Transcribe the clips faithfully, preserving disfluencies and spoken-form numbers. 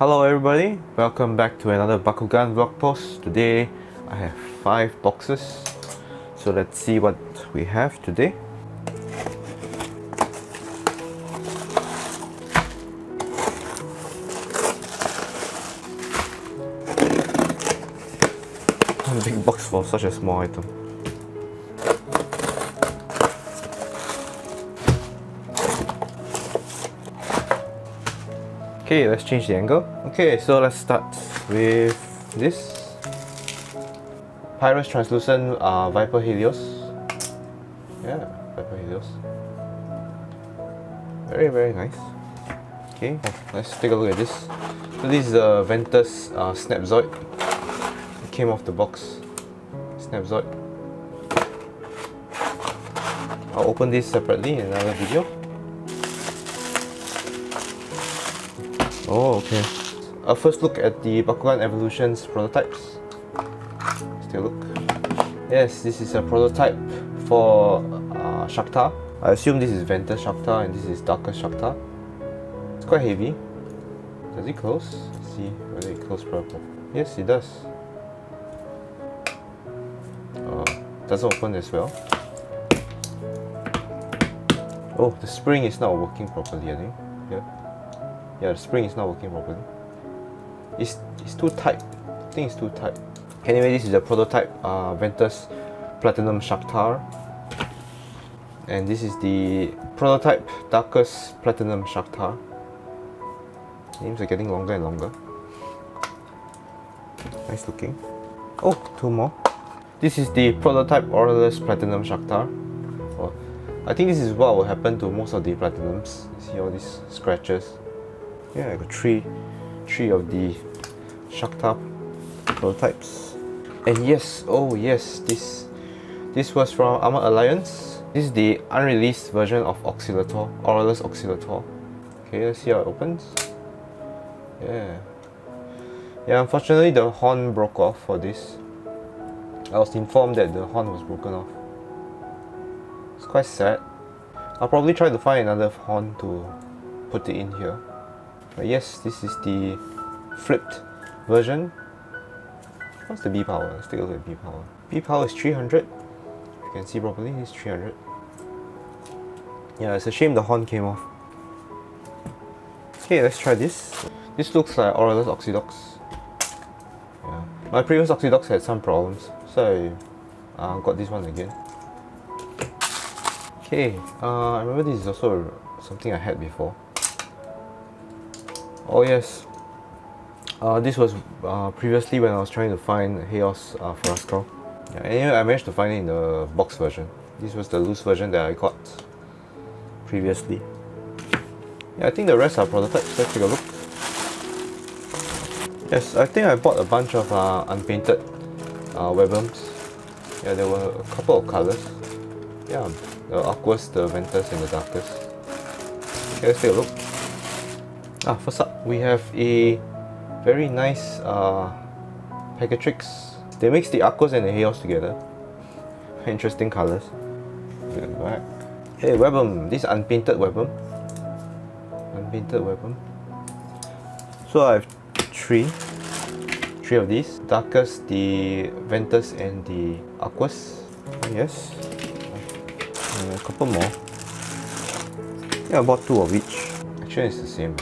Hello everybody, welcome back to another Bakugan vlog post. Today I have five boxes, so let's see what we have today. A big box for such a small item. Okay, let's change the angle. Okay, so let's start with this Pyrus Translucent uh, Viper Helios. Yeah, Viper Helios. Very, very nice. Okay, let's take a look at this. So this is the Ventus uh, Snapzoid. It came off the box. Snapzoid. I'll open this separately in another video. Oh, okay. A first look at the Bakugan Evolutions prototypes. Let's take a look. Yes, this is a prototype for uh, Sharktar. I assume this is Ventus Sharktar and this is Darkus Sharktar. It's quite heavy. Does it close? Let's see whether it closes properly. Yes, it does. Uh, doesn't open as well. Oh, the spring is not working properly, I think. Yeah. Yeah, the spring is not working properly. It's, it's too tight. I think it's too tight. Anyway, this is the prototype uh, Ventus Platinum Sharktar. And this is the prototype Darkus Platinum Sharktar. Names are getting longer and longer. Nice looking. Oh, two more. This is the prototype Orlus Platinum Sharktar. Oh, I think this is what will happen to most of the Platinums. You see all these scratches. Yeah, I got three, three of the Sharktar prototypes. And yes, oh yes, this this was from Armored Alliance. This is the unreleased version of Auxillator, Oralus Auxillator. Okay, let's see how it opens. Yeah. Yeah, unfortunately the horn broke off for this. I was informed that the horn was broken off. It's quite sad. I'll probably try to find another horn to put it in here. But yes, this is the flipped version. What's the B-Power? Let's take a look at B-Power. B-Power is three hundred. If you can see properly, it's three hundred. Yeah, it's a shame the horn came off. Okay, let's try this. This looks like Aurelus Oxidox. Yeah. My previous Oxidox had some problems, so I uh, got this one again. Okay, uh, I remember this is also something I had before. Oh yes, uh, this was uh, previously when I was trying to find Haos uh, Ferrastro. Yeah, anyway, I managed to find it in the box version. This was the loose version that I got previously. Yeah, I think the rest are prototypes. Let's take a look. Yes, I think I bought a bunch of uh, unpainted uh, Webbums. Yeah, there were a couple of colours. Yeah, the Aquas, the Ventus and the Darkus. Okay, let's take a look. Ah, first up, we have a very nice uh, Pegatrix. They mix the Aquas and the Haos together. Interesting colours. Back. Hey, Webbum. This unpainted Webbum. Unpainted Webbum. So I have three. Three of these. Darkus, the Ventus and the Aquas. Yes. And a couple more. Yeah, I bought two of each. Actually, it's the same.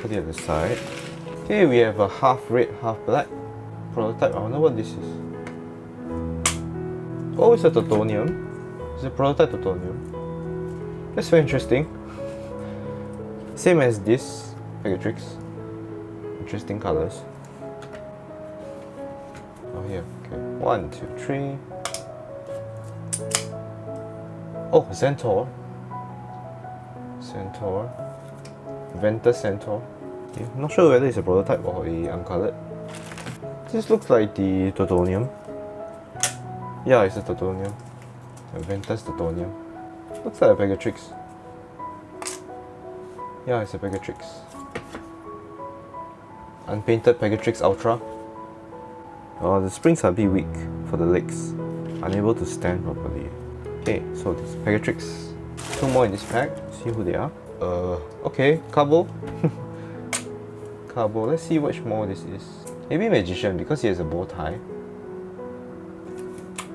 Put it at the side. Okay, we have a half red, half black prototype. I wonder what this is. Oh, it's a Turtonium. It's a prototype Turtonium. That's very interesting. Same as this Pegatrix. Interesting colors. Oh yeah. Okay. One, two, three. Oh, Centaur. Centaur. Ventus Centaur. Yeah, I'm not sure whether it's a prototype or a uncoloured. This looks like the Turtonium. Yeah, it's a Turtonium. A Ventus Turtonium. Looks like a Pegatrix. Yeah, it's a Pegatrix. Unpainted Pegatrix Ultra. Oh, the springs are a bit weak for the legs. Unable to stand properly. Okay, so this Pegatrix. Two more in this pack. See who they are. Uh, okay, Cabo. Cabo, let's see which more this is. Maybe Magician, because he has a bow tie.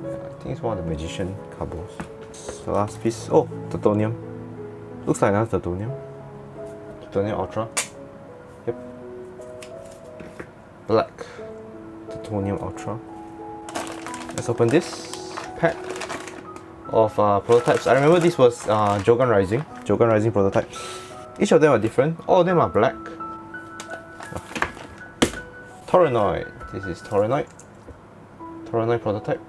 I think it's one of the Magician Cabos. The last piece, oh, Turtonium. Looks like another Turtonium. Turtonium Ultra. Yep. Black. Turtonium Ultra. Let's open this pack of uh, prototypes. I remember this was uh, Jogun Rising. Jogun Rising prototypes. Each of them are different. All of them are black. Toronoid. This is Toronoid. Toronoid prototype.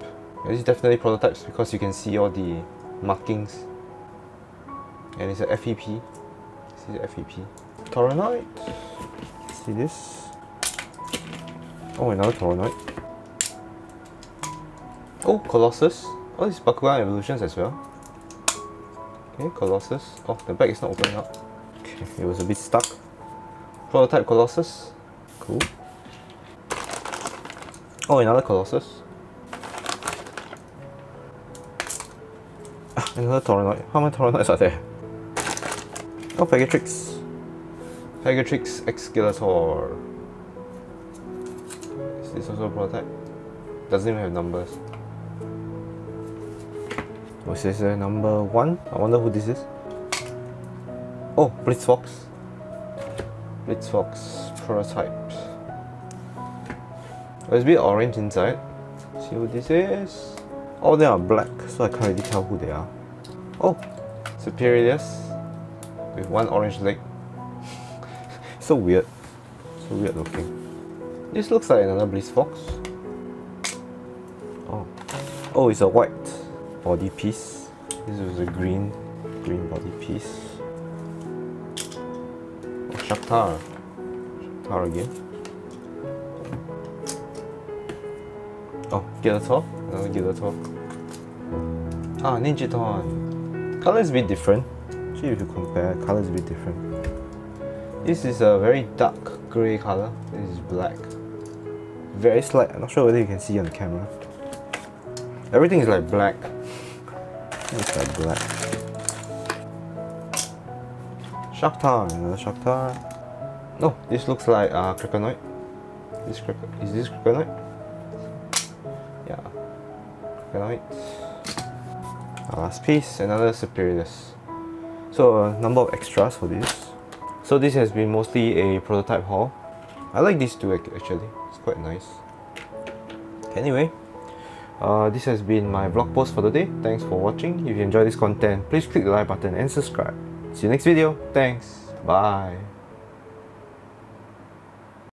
This is definitely prototypes because you can see all the markings. And it's a F E P. This is a F E P. Toronoid. See this? Oh, another Toronoid. Oh, Colossus. Oh, these Bakugan evolutions as well. Okay, Colossus. Oh, the back is not opening up. Okay, it was a bit stuck. Prototype Colossus. Cool. Oh, another Colossus. Ah, another Toronoid. How many Toronoids are there? Oh, Pegatrix. Pegatrix Excullator. Is this also a prototype? Doesn't even have numbers. Oh, this is uh, number one. I wonder who this is. Oh, Blitzfox. Blitzfox prototype. Oh, it's a bit orange inside. Let's see who this is. Oh, they are black, so I can't really tell who they are. Oh, Superiorius with one orange leg. So weird. So weird looking. This looks like another Blitzfox. Oh. Oh, it's a white body piece. This is a green green body piece. Oh, Sharktar. Sharktar again. Oh, Gillator, another Gillator. Ah, Ninjaton. Colour is a bit different. Actually, if you compare, colour is a bit different. This is a very dark grey colour. This is black. Very slight. I'm not sure whether you can see on the camera. Everything is like black. It's like black. Sharktar, another Sharktar. No, oh, this looks like uh, Krakenoid. This Krakenoid. Is this Krakenoid? Right. Last piece, another Superiorius. So a number of extras for this. So this has been mostly a prototype haul. I like these two actually, it's quite nice. Anyway, uh, this has been my blog post for the day. Thanks for watching. If you enjoy this content, please click the like button and subscribe. See you next video. Thanks. Bye.